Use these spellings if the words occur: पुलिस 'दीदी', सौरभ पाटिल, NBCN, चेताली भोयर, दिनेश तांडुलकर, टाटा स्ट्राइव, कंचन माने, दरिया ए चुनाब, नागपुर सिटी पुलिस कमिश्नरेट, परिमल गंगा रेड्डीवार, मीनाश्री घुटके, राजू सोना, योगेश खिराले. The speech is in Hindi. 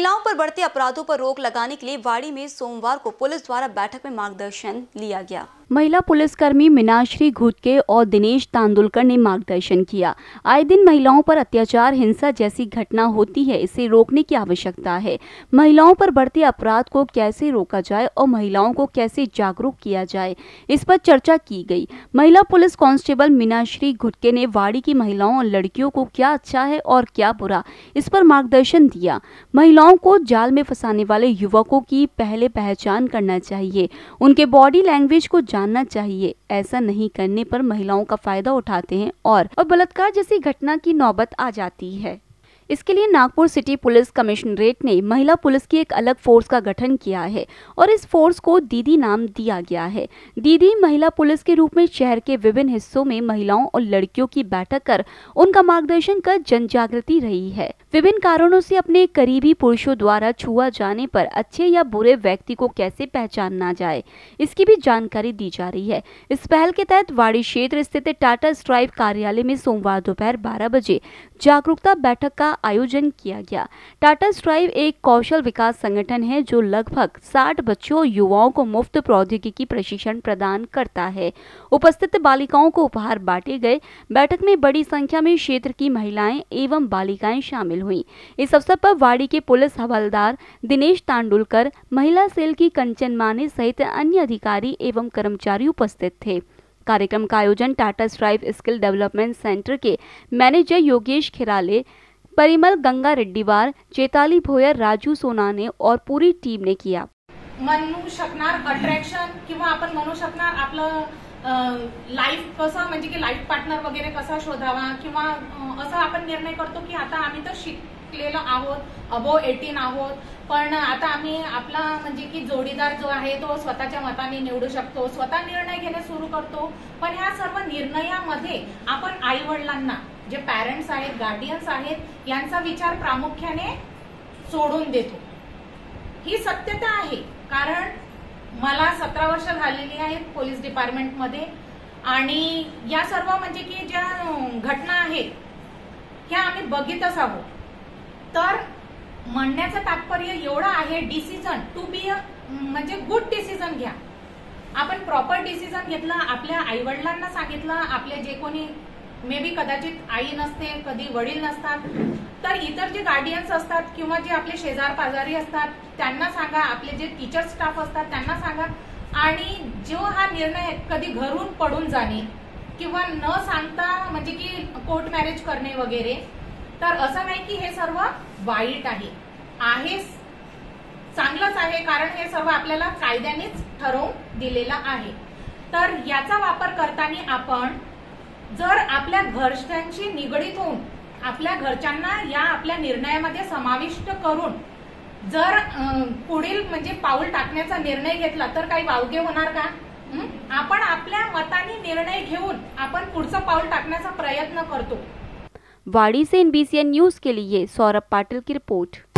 महिलाओं पर बढ़ते अपराधों पर रोक लगाने के लिए वाड़ी में सोमवार को पुलिस द्वारा बैठक में मार्गदर्शन लिया गया। महिला पुलिसकर्मी मीनाश्री घुटके और दिनेश तांडुलकर ने मार्गदर्शन किया। आए दिन महिलाओं पर अत्याचार, हिंसा जैसी घटना होती है, इसे रोकने की आवश्यकता है। महिलाओं पर बढ़ते अपराध को कैसे रोका जाए और महिलाओं को कैसे जागरूक किया जाए, इस पर चर्चा की गई। महिला पुलिस कांस्टेबल मीनाश्री घुटके ने वाड़ी की महिलाओं और लड़कियों को क्या अच्छा है और क्या बुरा, इस पर मार्गदर्शन दिया। महिलाओं को जाल में फंसाने वाले युवकों की पहले पहचान करना चाहिए, उनके बॉडी लैंग्वेज को जानना चाहिए। ऐसा नहीं करने पर महिलाओं का फायदा उठाते हैं और बलात्कार जैसी घटना की नौबत आ जाती है। इसके लिए नागपुर सिटी पुलिस कमिश्नरेट ने महिला पुलिस की एक अलग फोर्स का गठन किया है और इस फोर्स को दीदी नाम दिया गया है। दीदी महिला पुलिस के रूप में शहर के विभिन्न हिस्सों में महिलाओं और लड़कियों की बैठक कर उनका मार्गदर्शन कर जन जागृति रही है। विभिन्न कारणों से अपने करीबी पुरुषों द्वारा छुआ जाने पर अच्छे या बुरे व्यक्ति को कैसे पहचाना जाए, इसकी भी जानकारी दी जा रही है। इस पहल के तहत वाड़ी क्षेत्र स्थित टाटा स्ट्राइव कार्यालय में सोमवार दोपहर 12 बजे जागरूकता बैठक का आयोजन किया गया। टाटा स्ट्राइव एक कौशल विकास संगठन है जो लगभग 60 बच्चों और युवाओं को मुफ्त प्रौद्योगिकी प्रशिक्षण प्रदान करता है। उपस्थित बालिकाओं को उपहार बांटे गए। बैठक में बड़ी संख्या में क्षेत्र की महिलाएं एवं बालिकाएं शामिल हुईं। इस अवसर पर वाड़ी के पुलिस हवलदार दिनेश तांडुलकर, महिला सेल की कंचन माने सहित अन्य अधिकारी एवं कर्मचारी उपस्थित थे। कार्यक्रम का आयोजन टाटा स्ट्राइव skill development centre के मैनेजर योगेश खिराले, परिमल गंगा रेड्डीवार, चेताली भोयर, राजू सोना ने और पूरी टीम ने किया। म्हणू शकणार अट्रॅक्शन किंवा आपण म्हणू शकणार आपलं लाईफ कसं म्हणजे की लाईफ पार्टनर वगैरे कसा शोधावा किंवा असा आपण निर्णय करतो की आता आम्ही तर शिकलेलो आहोत, अबो 18 आहोत, पण आता आम्ही आपला म्हणजे की जोडीदार जो आहे तो स्वतःच्या मताने निवडू शकतो, स्वतः निर्णय घेणे सुरू करतो। पण ह्या सर्व निर्णयामध्ये आपण आई वडिलांना जे पेरेंट्स आहेत, गार्डियन्स आहेत, यांचा विचार प्रामुख्याने सोडून देतो। ही सत्यता आहे, कारण मला 17 वर्ष झालेली आहेत पोलीस डिपार्टमेंट मध्ये आणि या सर्व म्हणजे की ज्या घटना आहेत ह्या आम्ही बघितच आहोत। तर म्हणण्याचं तात्पर्य एवढं आहे, डिसिजन टू बी अ म्हणजे गुड डिसिजन घ्या। आपण प्रॉपर डिसिजन घेतला, आपल्या आई वडिलांना सांगितलं, आपले जे कोणी मे बी कदाचित आई नसते, कधी वडील नसतात, तर इतर जे गार्डियन्स असतात किंवा जे आपले शेजार पाजारी असतात त्यांना सांगा, आपले जे टीचर स्टाफ असतात त्यांना सांगा। आणि जो हा निर्णय कधी घरून पडून जाणे किंवा न सांगता म्हणजे की कोर्ट मॅरेज करणे वगैरे, तर असं नाही की हे सर्व वाईट आहे, चांगलंच आहे, कारण हे सर्व आपल्याला कायद्यानेच ठरवून दिलेला आहे। तर याचा वापर करताना आपण जर आपल्या घरच्यांशी निगडीत होऊन आपल्या घरच्यांना या आपल्या निर्णयामध्ये समाविष्ट करून जर पुढील म्हणजे पाऊल टाकण्याचा निर्णय घेतला तर काही वावगे होणार का? आपण आपल्या मताने निर्णय घेऊन आपण पुढचं पाऊल टाकण्याचा प्रयत्न करतो। वाड़ी से NBCN न्यूज के लिए सौरभ पाटिल की रिपोर्ट।